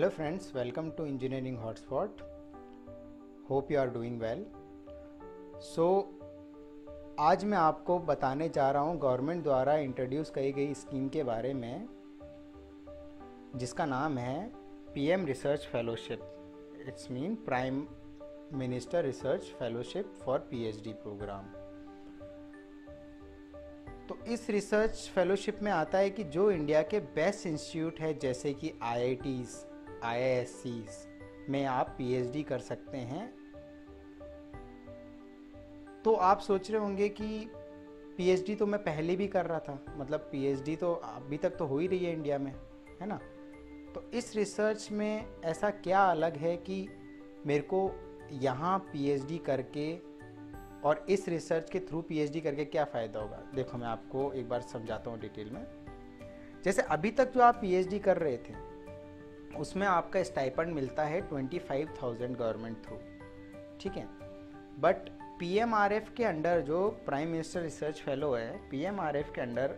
Hello friends, welcome to Engineering Hotspot. Hope you are doing well. So आज मैं आपको बताने जा रहा हूँ गवर्नमेंट द्वारा इंट्रोड्यूस की गई स्कीम के बारे में, जिसका नाम है PM Research Fellowship. It's mean Prime Minister Research Fellowship for PhD program. तो इस रिसर्च फेलोशिप में आता है कि जो इंडिया के बेस्ट इंस्टीट्यूट है, जैसे कि IITs, IIScs में आप PhD कर सकते हैं. तो आप सोच रहे होंगे कि PhD तो मैं पहले भी कर रहा था, मतलब PhD तो अभी तक तो हो ही रही है इंडिया में, है ना. तो इस रिसर्च में ऐसा क्या अलग है कि मेरे को यहाँ PhD करके और इस रिसर्च के थ्रू PhD करके क्या फ़ायदा होगा? देखो, मैं आपको एक बार समझाता हूँ डिटेल में. जैसे अभी तक जो आप PhD कर रहे थे उसमें आपका स्टाइपेंड मिलता है 25,000 गवर्नमेंट थ्रू, ठीक है. बट PMRF के अंडर जो प्राइम मिनिस्टर रिसर्च फेलो है, PMRF के अंडर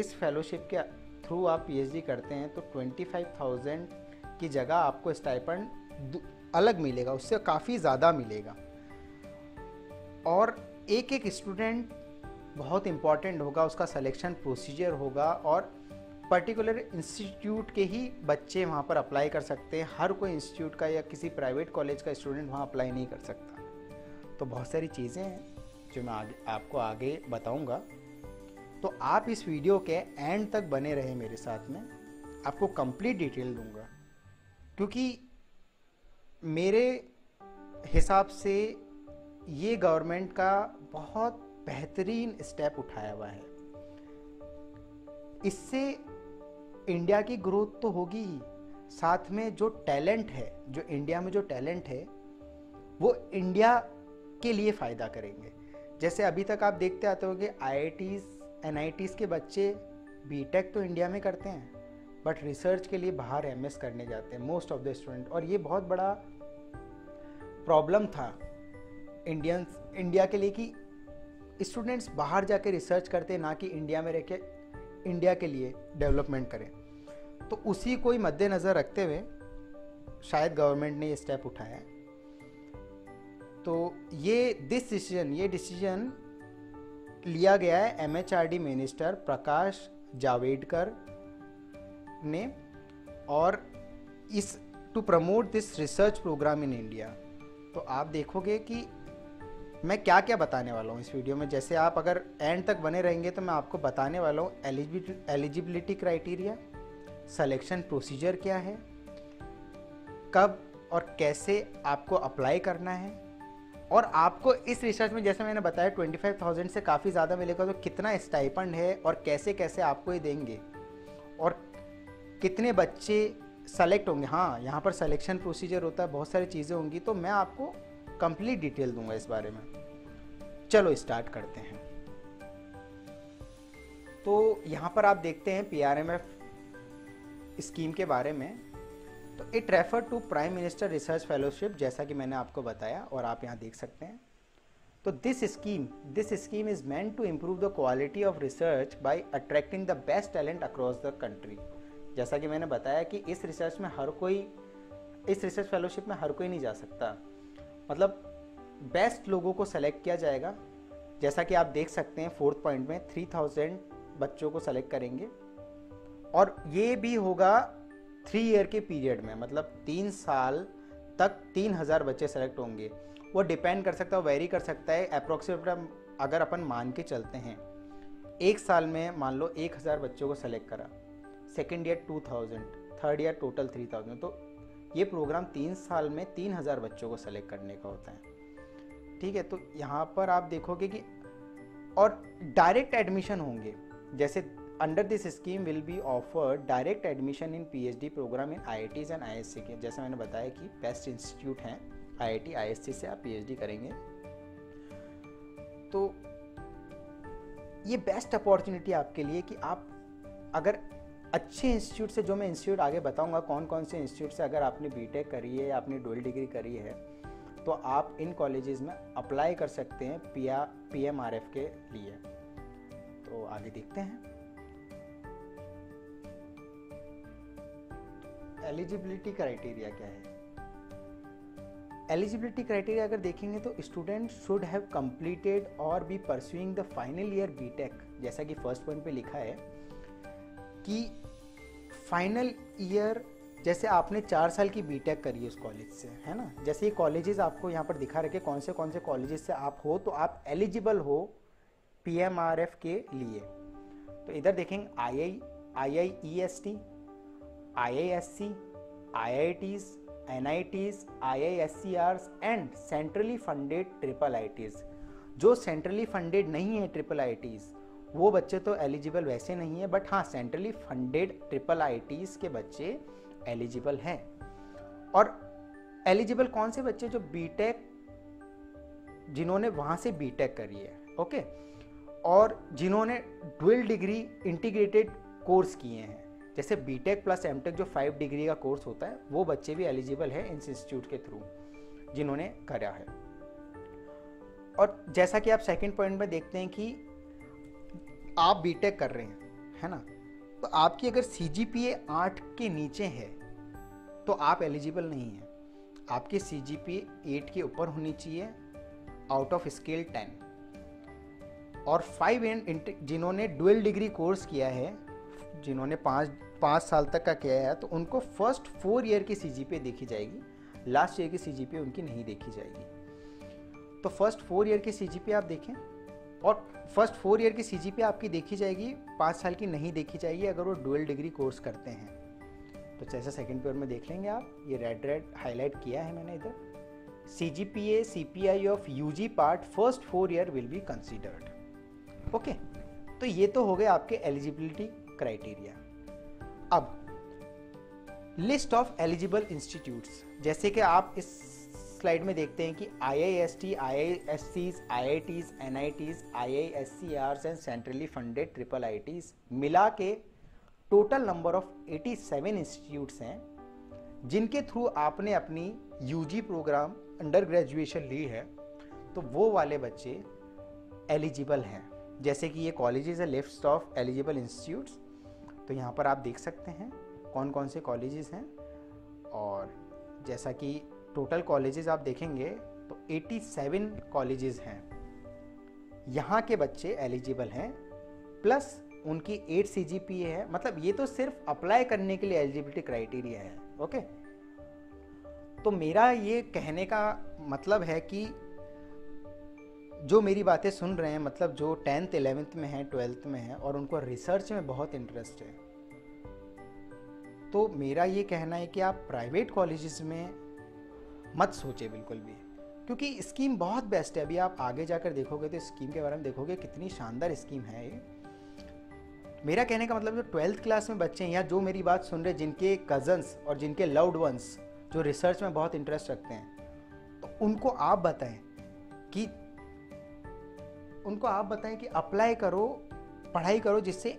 इस फेलोशिप के थ्रू आप PhD करते हैं तो 25,000 की जगह आपको स्टाइपेंड अलग मिलेगा, उससे काफ़ी ज़्यादा मिलेगा. और एक एक स्टूडेंट बहुत इम्पॉर्टेंट होगा, उसका सिलेक्शन प्रोसीजर होगा और पर्टिकुलर इंस्टीट्यूट के ही बच्चे वहाँ पर अप्लाई कर सकते हैं. हर कोई इंस्टीट्यूट का या किसी प्राइवेट कॉलेज का स्टूडेंट वहाँ अप्लाई नहीं कर सकता. तो बहुत सारी चीज़ें हैं जो मैं आपको आगे बताऊँगा. तो आप इस वीडियो के एंड तक बने रहे मेरे साथ में, आपको कंप्लीट डिटेल दूँगा, क्योंकि मेरे हिसाब से ये गवर्नमेंट का बहुत बेहतरीन स्टेप उठाया हुआ है. इससे इंडिया की ग्रोथ तो होगी ही, साथ में जो टैलेंट है, जो इंडिया में जो टैलेंट है वो इंडिया के लिए फ़ायदा करेंगे. जैसे अभी तक आप देखते आते हो कि IITs, NITs के बच्चे बीटेक तो इंडिया में करते हैं बट रिसर्च के लिए बाहर MS करने जाते हैं मोस्ट ऑफ द स्टूडेंट. और ये बहुत बड़ा प्रॉब्लम था इंडिया के लिए कि स्टूडेंट्स बाहर जाके रिसर्च करते, ना कि इंडिया में रह के इंडिया के लिए डेवलपमेंट करें. तो उसी को ही मद्देनज़र रखते हुए शायद गवर्नमेंट ने ये स्टेप उठाया. तो ये डिसीजन लिया गया है MHRD मिनिस्टर प्रकाश जावेडकर ने, और इस to promote this research programme in India. तो आप देखोगे कि मैं क्या क्या बताने वाला हूँ इस वीडियो में. जैसे आप अगर एंड तक बने रहेंगे तो मैं आपको बताने वाला हूँ एलिजिबिलिटी क्राइटेरिया, सिलेक्शन प्रोसीजर क्या है, कब और कैसे आपको अप्लाई करना है, और आपको इस रिसर्च में जैसे मैंने बताया 25,000 से काफ़ी ज़्यादा मिलेगा तो कितना स्टाइपेंड है और कैसे कैसे आपको ये देंगे और कितने बच्चे सेलेक्ट होंगे. हाँ, यहाँ पर सिलेक्शन प्रोसीजर होता है, बहुत सारी चीज़ें होंगी. तो मैं आपको कंप्लीट डिटेल दूंगा इस बारे में. चलो स्टार्ट करते हैं. तो यहाँ पर आप देखते हैं PMRF स्कीम के बारे में. तो it refer to prime minister research fellowship, जैसा कि मैंने आपको बताया और आप यहाँ देख सकते हैं. तो this scheme is meant to improve the quality of research by attracting the best talent across the country. जैसा कि मैंने बताया कि इस रिसर्च फेलोशिप में हर कोई नहीं जा सकता, मतलब बेस्ट लोगों को सेलेक्ट किया जाएगा. जैसा कि आप देख सकते हैं 4th पॉइंट में 3,000 बच्चों को सेलेक्ट करेंगे, और ये भी होगा 3 ईयर के पीरियड में, मतलब 3 साल तक 3,000 बच्चे सेलेक्ट होंगे. वो डिपेंड कर सकता है, वेरी कर सकता है. अप्रोक्सीमेट अगर अपन मान के चलते हैं 1 साल में मान लो 1,000 बच्चों को सेलेक्ट करा, second year 2,000, third year total 3,000. तो ये प्रोग्राम 3 साल में 3,000 बच्चों को सेलेक्ट करने का होता है, ठीक है. तो यहाँ पर आप देखोगे कि और डायरेक्ट एडमिशन होंगे. जैसे under this scheme will be offered direct admission in PhD programme in IITs and IISc के. जैसे मैंने बताया कि बेस्ट इंस्टीट्यूट हैं IIT, IISc से आप PhD करेंगे. तो ये बेस्ट अपॉर्चुनिटी आपके लिए कि आप अगर अच्छे इंस्टीट्यूट से, जो मैं इंस्टीट्यूट आगे बताऊंगा कौन कौन से इंस्टीट्यूट से, अगर आपने बीटेक करी है या आपने डुअल डिग्री करी है तो आप इन कॉलेजेस में अप्लाई कर सकते हैं PMRF के लिए. तो आगे देखते हैं. एलिजिबिलिटी क्राइटेरिया क्या है? एलिजिबिलिटी क्राइटेरिया अगर देखेंगे तो स्टूडेंट शुड हैव कंप्लीटेड और be pursuing the final year BTech, जैसा कि फर्स्ट पॉइंट पे लिखा है कि फाइनल ईयर, जैसे आपने 4 साल की बीटेक करी है उस कॉलेज से, है ना, जैसे ये कॉलेजेस आपको यहाँ पर दिखा रखे कौन से कॉलेजेस से आप हो, तो आप एलिजिबल हो PMRF के लिए। तो इधर देखेंगे IIEST, IISc, IITs, NITs, IIScRs and centrally funded IIITs। जो सेंट्रली फंडेड नहीं है IIITs, वो बच्चे तो एलिजिबल वैसे नहीं है, बट हाँ सेंट्रली फंडेड IIITs के बच्चे एलिजिबल हैं। और एलिजिबल कौन से बच्चे? जो बीटेक, जिन्होंने वहाँ से बीटेक करी है, ओके, और जिन्होंने डुअल डिग्री इंटीग्रेटेड कोर्स किए हैं, जैसे बीटेक प्लस एमटेक जो 5 डिग्री का कोर्स होता है, वो बच्चे भी एलिजिबल है इंस्टीट्यूट के थ्रू जिन्होंने करा है। और जैसा कि आप सेकंड पॉइंट में देखते हैं कि आप बीटेक कर रहे हैं, है ना, तो आपकी अगर CGPA 8 के नीचे है तो आप एलिजिबल नहीं हैं। आपके CGPA 8 के ऊपर होनी चाहिए, आउट ऑफ स्केल 10। और 5 एंड जिन्होंने डुअल डिग्री कोर्स किया है, जिन्होंने 5 साल तक का किया है, तो उनको फर्स्ट 4 ईयर की CGPA देखी जाएगी, लास्ट ईयर की CGPA उनकी नहीं देखी जाएगी। तो फर्स्ट 4 ईयर की CGPA आप देखें, और फर्स्ट 4 ईयर की CGPA आपकी देखी जाएगी, 5 साल की नहीं देखी जाएगी अगर वो डुअल डिग्री कोर्स करते हैं। तो जैसा सेकंड पेपर में देख लेंगे आप, ये रेड हाईलाइट किया है मैंने इधर, CGPA CPI of UG part first 4 year will be considered. Okay, तो ये तो हो गए आपके एलिजिबिलिटी क्राइटेरिया। अब लिस्ट ऑफ एलिजिबल इंस्टीट्यूट्स, जैसे कि आप इस स्लाइड में देखते हैं कि IIST, IISc's, IITs, NITs, IIScRs and centrally funded IIITs मिला के टोटल नंबर ऑफ 87 इंस्टीट्यूट्स हैं जिनके थ्रू आपने अपनी UG प्रोग्राम अंडर ग्रेजुएशन ली है, तो वो वाले बच्चे एलिजिबल हैं। जैसे कि ये कॉलेजेस है, लिस्ट ऑफ एलिजिबल इंस्टीट्यूट्स, तो यहाँ पर आप देख सकते हैं कौन कौन से कॉलेजेस हैं। और जैसा कि टोटल कॉलेजेस आप देखेंगे तो 87 कॉलेजेस हैं, यहाँ के बच्चे एलिजिबल हैं, प्लस उनकी 8 CGPA है। मतलब ये तो सिर्फ अप्लाई करने के लिए एलिजिबिलिटी क्राइटेरिया है। ओके, तो मेरा ये कहने का मतलब है कि जो मेरी बातें सुन रहे हैं, मतलब जो 10th 11th में हैं, 12th में हैं और उनको रिसर्च में बहुत इंटरेस्ट है, तो मेरा ये कहना है कि आप प्राइवेट कॉलेजेस में मत सोचे बिल्कुल भी, क्योंकि स्कीम बहुत बेस्ट है। अभी आप आगे जाकर देखोगे तो स्कीम के बारे में देखोगे कितनी शानदार स्कीम है ये। मेरा कहने का मतलब जो 12th क्लास में बच्चे हैं या जो मेरी बात सुन रहे जिनके कजन्स और जिनके लव्ड वंस जो रिसर्च में बहुत इंटरेस्ट रखते हैं, तो उनको आप बताएं कि अप्लाई करो, पढ़ाई करो, जिससे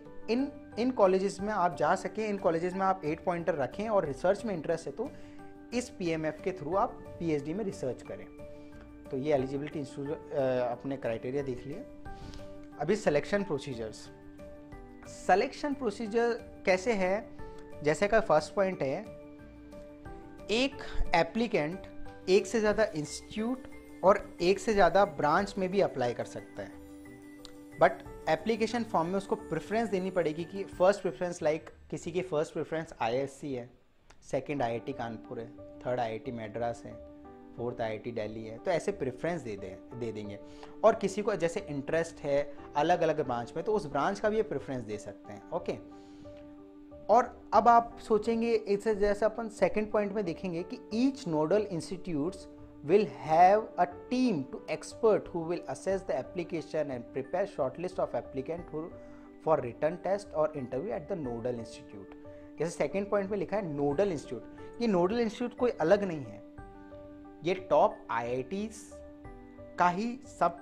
इन कॉलेजेस में आप जा सकें, इन कॉलेजेस में आप 8 पॉइंटर रखें और रिसर्च में इंटरेस्ट है तो इस PMF के थ्रू आप PhD में रिसर्च करें। तो ये एलिजिबिलिटी इंस्टीट्यूट अपने क्राइटेरिया देख लिए। अभी सिलेक्शन प्रोसीजर कैसे है? जैसे का फर्स्ट पॉइंट है, एक एप्लीकेंट एक से ज़्यादा इंस्टीट्यूट और एक से ज़्यादा ब्रांच में भी अप्लाई कर सकता है, बट एप्लीकेशन फॉर्म में उसको प्रेफरेंस देनी पड़ेगी कि फर्स्ट प्रेफरेंस, लाइक किसी की फर्स्ट प्रेफरेंस IISc है, सेकेंड IIT कानपुर है, थर्ड IIT मद्रास है, फोर्थ IIT दिल्ली है, तो ऐसे प्रेफरेंस दे देंगे। और किसी को जैसे इंटरेस्ट है अलग अलग ब्रांच में, तो उस ब्रांच का भी ये प्रेफरेंस दे सकते हैं। ओके, और अब आप सोचेंगे इससे, जैसे अपन सेकंड पॉइंट में देखेंगे कि each nodal institutes will have a team to expert who will assess the application and prepare shortlist of applicant for written test और interview at the nodal institute. जैसे सेकेंड पॉइंट में लिखा है nodal institute, ये nodal institute कोई अलग नहीं है, ये टॉप IITs का ही सब,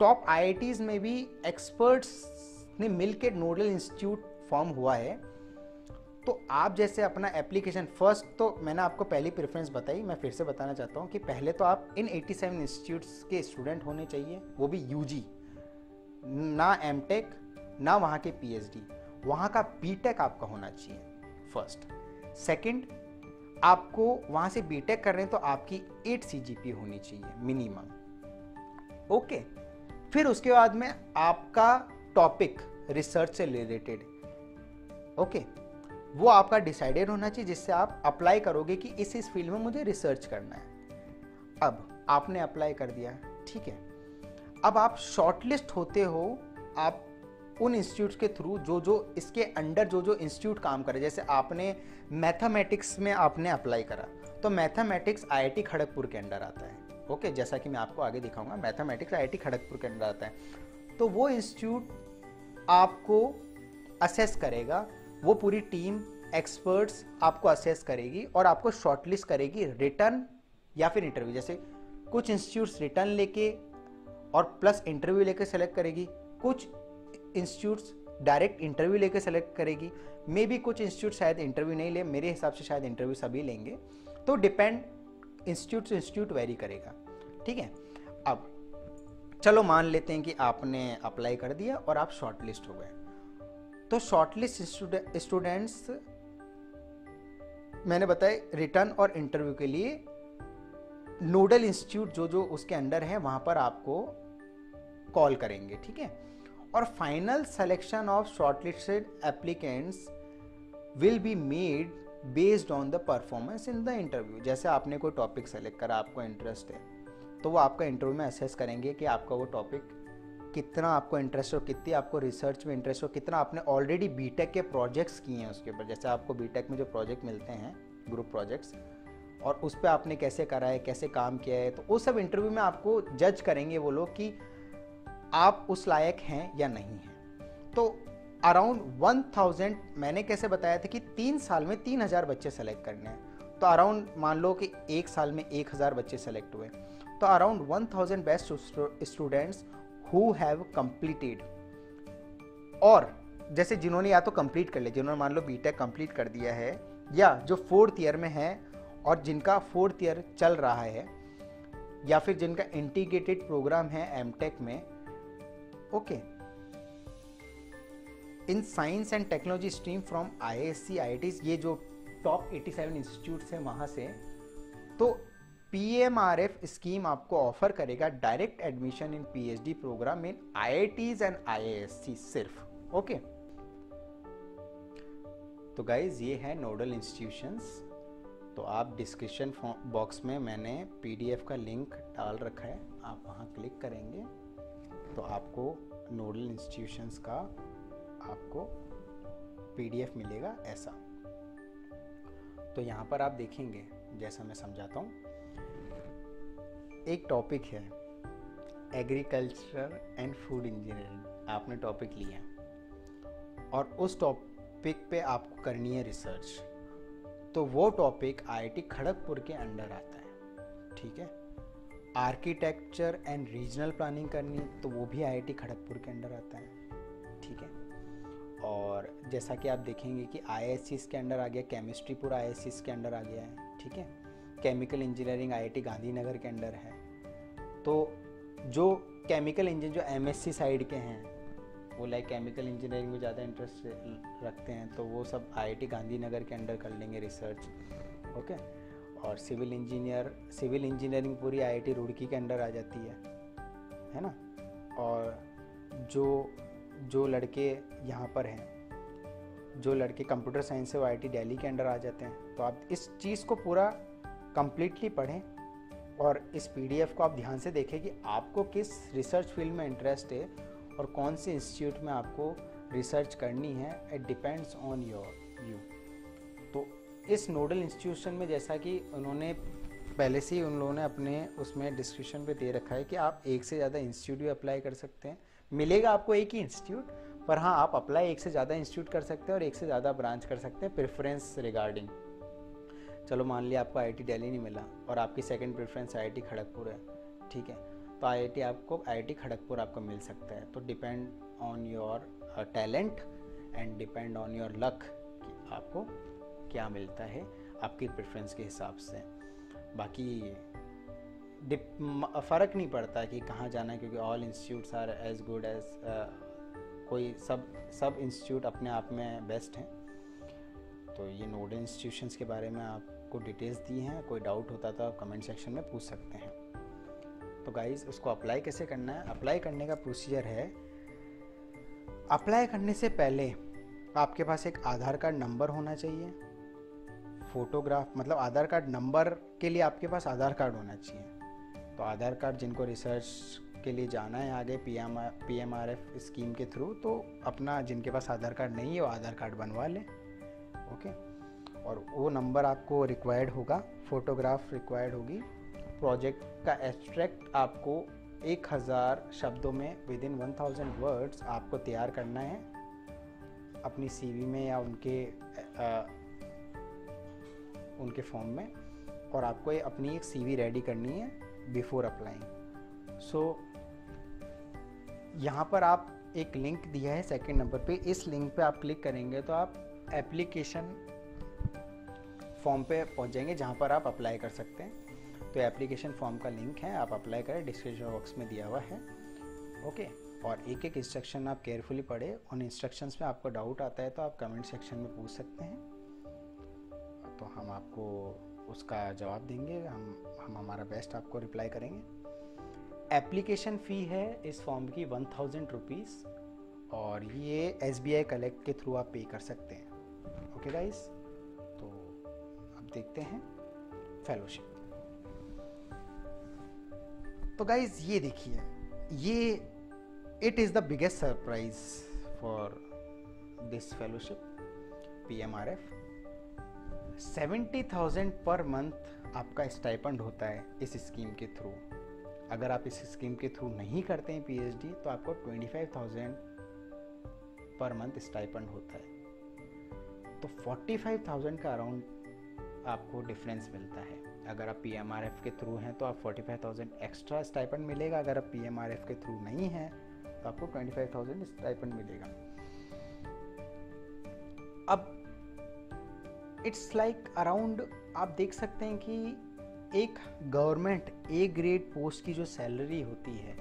टॉप IITs में भी एक्सपर्ट्स ने मिलकर नोडल इंस्टीट्यूट फॉर्म हुआ है। तो आप जैसे अपना एप्लीकेशन फर्स्ट, तो मैंने आपको पहली प्रेफरेंस बताई, मैं फिर से बताना चाहता हूँ कि पहले तो आप इन 87 इंस्टीट्यूट्स के स्टूडेंट होने चाहिए, वो भी UG, ना MTech, ना वहाँ के PhD, वहाँ का BTech आपका होना चाहिए फर्स्ट। सेकंड, आपको वहाँ से बीटेक कर रहे हैं तो आपकी 8 CGPA होनी चाहिए मिनिमम। ओके, फिर उसके बाद में आपका टॉपिक रिसर्च से रिलेटेड, ओके, वो आपका डिसाइडेड होना चाहिए जिससे आप अप्लाई करोगे कि इस फील्ड में मुझे रिसर्च करना है। अब आपने अप्लाई कर दिया, ठीक है, अब आप शॉर्टलिस्ट होते हो, आप उन इंस्टीट्यूट के थ्रू जो इसके अंडर जो इंस्टीट्यूट काम करे। जैसे आपने मैथमेटिक्स में आपने अप्लाई करा तो मैथमेटिक्स IIT खड़गपुर के अंडर आता है, ओके, जैसा कि मैं आपको आगे दिखाऊंगा, मैथमेटिक्स IIT खड़गपुर के अंडर आता है। तो वो इंस्टीट्यूट आपको असेस करेगा, वो पूरी टीम एक्सपर्ट्स आपको असेस करेगी और आपको शॉर्टलिस्ट करेगी रिटर्न या फिर इंटरव्यू। जैसे कुछ इंस्टीट्यूट्स रिटर्न लेके और प्लस इंटरव्यू लेके सेलेक्ट करेगी, कुछ इंस्टीट्यूट्स डायरेक्ट इंटरव्यू लेके सेलेक्ट करेगी, मे बी कुछ इंस्टीट्यूट शायद इंटरव्यू नहीं ले, मेरे हिसाब से शायद इंटरव्यू सभी लेंगे, तो डिपेंड इंस्टीट्यूट से इंस्टीट्यूट वेरी करेगा, ठीक है। अब चलो मान लेते हैं कि आपने अप्लाई कर दिया और आप शॉर्टलिस्ट हो गए, तो शॉर्टलिस्ट स्टूडेंट्स मैंने बताया रिटर्न और इंटरव्यू के लिए नोडल इंस्टीट्यूट जो उसके अंडर है वहाँ पर आपको कॉल करेंगे, ठीक है। और final selection of shortlisted applicants will be made based on the performance in the interview. जैसे आपने कोई टॉपिक सेलेक्ट करा, आपको इंटरेस्ट है, तो वो आपका इंटरव्यू में असेस करेंगे कि आपका वो टॉपिक कितना आपको इंटरेस्ट हो, कितनी आपको रिसर्च में इंटरेस्ट हो, कितना आपने ऑलरेडी बीटेक के प्रोजेक्ट्स किए हैं उसके ऊपर। जैसे आपको बीटेक में जो प्रोजेक्ट मिलते हैं ग्रुप प्रोजेक्ट्स, और उस पर आपने कैसे करा है, कैसे काम किया है, तो वो सब इंटरव्यू में आपको जज करेंगे वो लोग कि आप उस लायक हैं या नहीं हैं। तो अराउंड 1000, मैंने कैसे बताया था कि 3 साल में 3000 बच्चे सेलेक्ट करने हैं, तो अराउंड मान लो कि 1 साल में 1000 बच्चे सेलेक्ट हुए, तो around 1000 best students who have completed, और जैसे जिन्होंने या तो कंप्लीट कर लिया, जिन्होंने मान लो बीटेक कंप्लीट कर दिया है या जो 4th ईयर में है और जिनका 4th ईयर चल रहा है या फिर जिनका इंटीग्रेटेड प्रोग्राम है एमटेक में, okay, in science and technology stream from IISc IIIT, ये जो टॉप 87 इंस्टीट्यूट्स हैं वहाँ से, तो PMRF स्कीम आपको ऑफर करेगा direct admission in PhD programme in IITs and IISc सिर्फ, ओके। तो गाइज ये है नोडल इंस्टीट्यूशंस, तो आप डिस्क्रिप्शन बॉक्स में मैंने PDF का लिंक डाल रखा है, आप वहाँ क्लिक करेंगे तो आपको नोडल इंस्टीट्यूशंस का आपको PDF मिलेगा ऐसा। तो यहाँ पर आप देखेंगे, जैसा मैं समझाता हूँ, एक टॉपिक है एग्रीकल्चर एंड फूड इंजीनियरिंग, आपने टॉपिक लिया और उस टॉपिक पे आपको करनी है रिसर्च, तो वो टॉपिक IIT खड़गपुर के अंडर आता है, ठीक है। आर्किटेक्चर एंड रीजनल प्लानिंग करनी तो वो भी IIT खड़गपुर के अंडर आता है, ठीक है। और जैसा कि आप देखेंगे कि IISc के अंडर आ गया, केमिस्ट्री पूरा IISc के अंडर आ गया है, ठीक है। केमिकल इंजीनियरिंग IIT गांधीनगर के अंडर है, तो जो केमिकल इंजीनियर जो MSc साइड के हैं वो लाइक केमिकल इंजीनियरिंग में ज़्यादा इंटरेस्ट रखते हैं, तो वो सब IIT गांधीनगर के अंडर कर लेंगे रिसर्च, ओके। और सिविल इंजीनियरिंग पूरी IIT रुड़की के अंडर आ जाती है ना। और जो लड़के यहाँ पर हैं, जो लड़के कंप्यूटर साइंस से, वो IIT दिल्ली के अंडर आ जाते हैं। तो आप इस चीज़ को पूरा कम्प्लीटली पढ़ें और इस PDF को आप ध्यान से देखें कि आपको किस रिसर्च फील्ड में इंटरेस्ट है और कौन से इंस्टीट्यूट में आपको रिसर्च करनी है, इट डिपेंड्स ऑन यू। तो इस नोडल इंस्टीट्यूशन में जैसा कि उन्होंने पहले से ही अपने उसमें डिस्क्रिप्शन पे दे रखा है कि आप एक से ज़्यादा इंस्टीट्यूट भी अप्लाई कर सकते हैं, मिलेगा आपको एक ही इंस्टीट्यूट, पर हाँ आप अप्लाई एक से ज़्यादा इंस्टीट्यूट कर सकते हैं और एक से ज़्यादा ब्रांच कर सकते हैं प्रेफरेंस रिगार्डिंग। चलो मान लिया आपको IIT दिल्ली नहीं मिला और आपकी सेकेंड प्रेफरेंस IIT खड़गपुर है, ठीक है, तो IIT खड़गपुर आपको मिल सकता है। तो depend on your talent and depend on your luck कि आपको क्या मिलता है आपकी प्रेफरेंस के हिसाब से। बाकी फ़र्क नहीं पड़ता कि कहाँ जाना है, क्योंकि all institutes are as good as कोई सब इंस्टीट्यूट अपने आप में बेस्ट हैं। तो ये नोडल इंस्टीट्यूशंस के बारे में आप आपको डिटेल्स दी हैं, कोई डाउट होता तो आप कमेंट सेक्शन में पूछ सकते हैं। तो गाइज़ उसको अप्लाई कैसे करना है, अप्लाई करने का प्रोसीजर है, अप्लाई करने से पहले आपके पास एक आधार कार्ड नंबर होना चाहिए, फ़ोटोग्राफ मतलब आधार कार्ड नंबर के लिए आपके पास आधार कार्ड होना चाहिए। तो आधार कार्ड जिनको रिसर्च के लिए जाना है आगे पीएमआरएफ स्कीम के थ्रू, तो अपना जिनके पास आधार कार्ड नहीं है वो आधार कार्ड बनवा लें, ओके। और वो नंबर आपको रिक्वायर्ड होगा, फ़ोटोग्राफ रिक्वायर्ड होगी, प्रोजेक्ट का एब्स्ट्रैक्ट आपको 1000 शब्दों में विद इन 1000 वर्ड्स आपको तैयार करना है अपनी सीवी में या उनके फॉर्म में, और आपको अपनी एक सीवी रेडी करनी है बिफोर अप्लाइंग। सो यहाँ पर आप एक लिंक दिया है सेकंड नंबर पे, इस लिंक पे आप क्लिक करेंगे तो आप एप्लीकेशन फॉर्म पे पहुँच जाएंगे जहाँ पर आप अप्लाई कर सकते हैं। तो एप्लीकेशन फॉर्म का लिंक है, आप अप्लाई करें, डिस्क्रिप्शन बॉक्स में दिया हुआ है, ओके। और एक एक इंस्ट्रक्शन आप केयरफुली पढ़े, उन इंस्ट्रक्शंस में आपको डाउट आता है तो आप कमेंट सेक्शन में पूछ सकते हैं, तो हम आपको उसका जवाब देंगे, हम हमारा बेस्ट आपको रिप्लाई करेंगे। एप्लीकेशन फ़ी है इस फॉर्म की 1000 रुपीज़, और ये SBI कलेक्ट के थ्रू आप पे कर सकते हैं, ओके गाइस। तो अब देखते हैं फेलोशिप। तो गाइस ये देखिए, ये it is the biggest surprise for this fellowship PMRF। 70,000 पर मंथ आपका स्टाइपेंड होता है इस स्कीम के थ्रू। अगर आप इस स्कीम के थ्रू नहीं करते हैं PhD तो आपको 25,000 पर मंथ स्टाइपेंड होता है। तो 45,000 का अराउंड आपको डिफरेंस मिलता है। अगर आप PMRF के थ्रू हैं तो आप 45,000 एक्स्ट्रा स्टाइपेंड मिलेगा, अगर आप PMRF के थ्रू नहीं हैं तो आपको 25,000 स्टाइपेंड मिलेगा। अब इट्स लाइक अराउंड आप देख सकते हैं कि एक गवर्नमेंट A ग्रेड पोस्ट की जो सैलरी होती है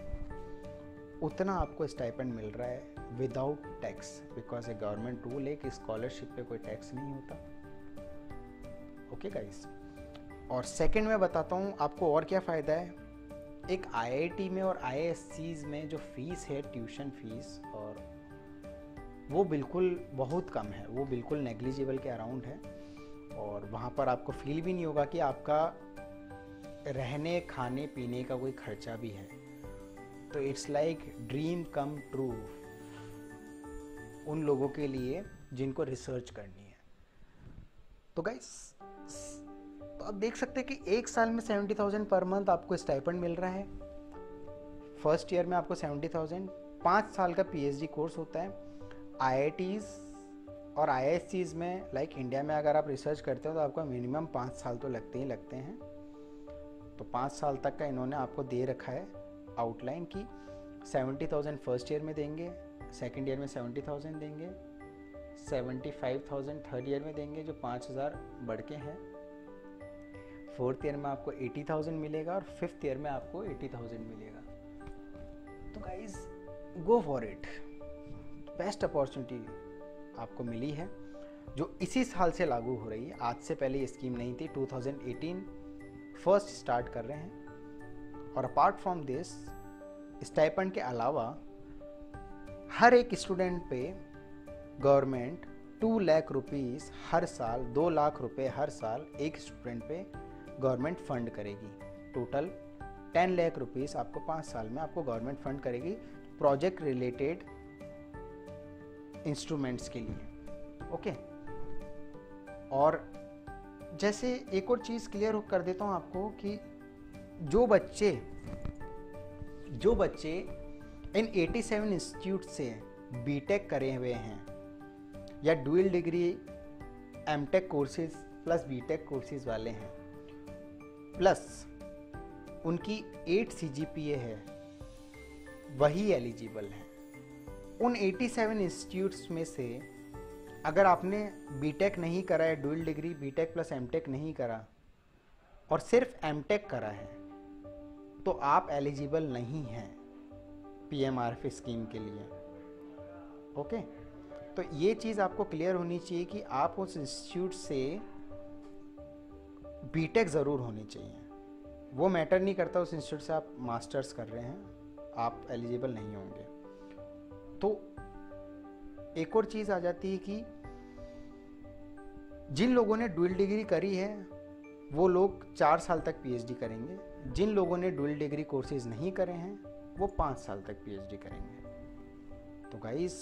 उतना आपको स्टाइपेंड मिल रहा है without tax, because a government rule है कि स्कॉलरशिप पे कोई टैक्स नहीं होता, ओके गाइस। और सेकंड में बताता हूँ आपको और क्या फ़ायदा है। एक IIT में और IISc में जो फीस है ट्यूशन फीस, और वो बिल्कुल बहुत कम है, वो बिल्कुल नेग्लिजिबल के अराउंड है। और वहाँ पर आपको फील भी नहीं होगा कि आपका रहने खाने पीने का कोई खर्चा भी है। तो it's like dream come true उन लोगों के लिए जिनको रिसर्च करनी है। तो गाइस तो आप देख सकते हैं कि एक साल में 70,000 पर मंथ आपको स्टाइपेंड मिल रहा है, फर्स्ट ईयर में आपको 70,000। 5 साल का PhD कोर्स होता है। IITs और IISCs में लाइक इंडिया में अगर आप रिसर्च करते हो तो आपको मिनिमम 5 साल तो लगते ही लगते हैं। तो 5 साल तक का इन्होंने आपको दे रखा है आउटलाइन की 70,000 फर्स्ट ईयर में देंगे, सेकंड ईयर में 70,000 देंगे, 75,000 थर्ड ईयर में देंगे जो 5,000 बढ़ के हैं, फोर्थ ईयर में आपको 80,000 मिलेगा, और फिफ्थ ईयर में आपको 80,000 मिलेगा। तो guys go for it, best opportunity आपको मिली है जो इसी साल से लागू हो रही है। आज से पहले ये स्कीम नहीं थी, 2018 फर्स्ट स्टार्ट कर रहे हैं। और अपार्ट फ्रॉम दिस स्टाइपेंड के अलावा हर एक स्टूडेंट पे गवर्नमेंट 2 लाख रुपीज़ हर साल, 2 लाख रुपए हर साल एक स्टूडेंट पे गवर्नमेंट फंड करेगी। टोटल 10 लाख रुपीज़ आपको 5 साल में आपको गवर्नमेंट फंड करेगी प्रोजेक्ट रिलेटेड इंस्ट्रूमेंट्स के लिए, ओके। और जैसे एक और चीज़ क्लियर कर देता हूँ आपको कि जो बच्चे इन 87 इंस्टीट्यूट से बीटेक करे हुए हैं या dual degree MTech courses plus BTech courses वाले हैं, प्लस उनकी 8 CGPA है, वही एलिजिबल हैं। उन 87 इंस्टीट्यूट्स में से अगर आपने बीटेक नहीं करा है, dual degree BTech plus MTech नहीं करा और सिर्फ एमटेक करा है, तो आप एलिजिबल नहीं हैं PMRF स्कीम के लिए, ओके। तो ये चीज़ आपको क्लियर होनी चाहिए कि आप उस इंस्टीट्यूट से बीटेक ज़रूर होनी चाहिए। वो मैटर नहीं करता उस इंस्टीट्यूट से आप मास्टर्स कर रहे हैं, आप एलिजिबल नहीं होंगे। तो एक और चीज़ आ जाती है कि जिन लोगों ने ड्यूल डिग्री करी है वो लोग 4 साल तक पीएचडी करेंगे, जिन लोगों ने ड्यूल डिग्री कोर्सेज नहीं करे हैं वो 5 साल तक पीएचडी करेंगे। तो गाइस,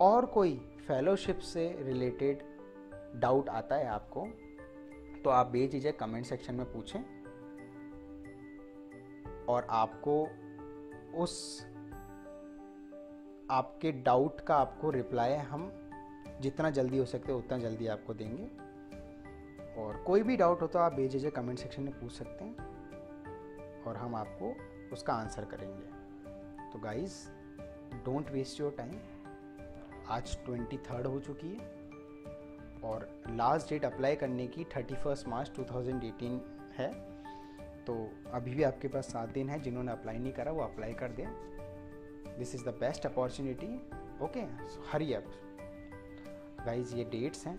और कोई फेलोशिप से रिलेटेड डाउट आता है आपको तो आप बेझिझक कमेंट सेक्शन में पूछें और आपको उस आपके डाउट का आपको रिप्लाई हम जितना जल्दी हो सकते है उतना जल्दी आपको देंगे। और कोई भी डाउट हो तो आप बेझिझक कमेंट सेक्शन में पूछ सकते हैं और हम आपको उसका आंसर करेंगे। तो guys, don't waste your time. आज 23rd हो चुकी है और लास्ट डेट अप्लाई करने की 31 मार्च 2018 है। तो अभी भी आपके पास 7 दिन है, जिन्होंने अप्लाई नहीं करा वो अप्लाई कर दें। This is the best opportunity. Okay, hurry up guys. ये डेट्स हैं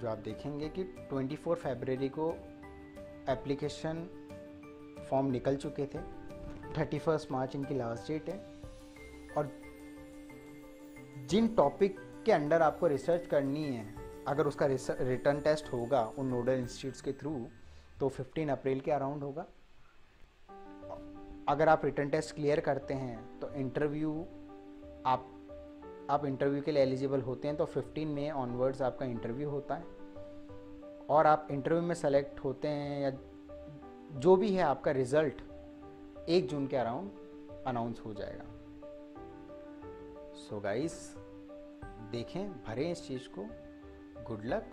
जो आप देखेंगे कि 24 फरवरी को एप्लीकेशन फॉर्म निकल चुके थे, 31 मार्च इनकी लास्ट डेट है। और जिन टॉपिक के अंडर आपको रिसर्च करनी है, अगर उसका रिटर्न टेस्ट होगा उन नोडल इंस्टीट्यूट्स के थ्रू तो 15 अप्रैल के अराउंड होगा। अगर आप रिटर्न टेस्ट क्लियर करते हैं तो इंटरव्यू आप इंटरव्यू के लिए एलिजिबल होते हैं। तो 15 मई ऑनवर्ड्स आपका इंटरव्यू होता है और आप इंटरव्यू में सेलेक्ट होते हैं या जो भी है, आपका रिज़ल्ट 1 जून के अराउंड अनाउंस हो जाएगा। सो गाइस, देखें, भरें इस चीज़ को। Good luck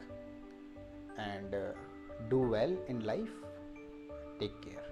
and do well in life. Take care.